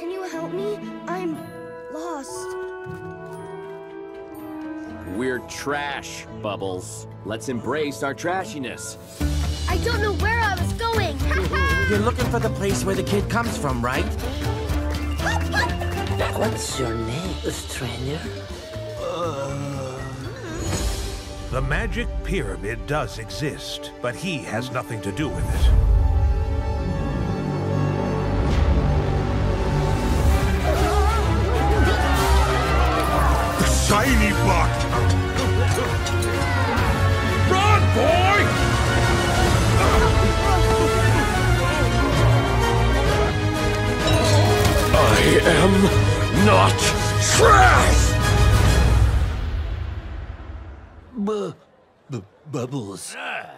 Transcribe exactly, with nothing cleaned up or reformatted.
Can you help me? I'm lost. We're trash, Bubbles. Let's embrace our trashiness. I don't know where I was going. You're looking for the place where the kid comes from, right? What's your name, stranger? Uh... The magic pyramid does exist, but he has nothing to do with it. The shiny block! Run, boy! I am not trash! B- b- bubbles. Ah.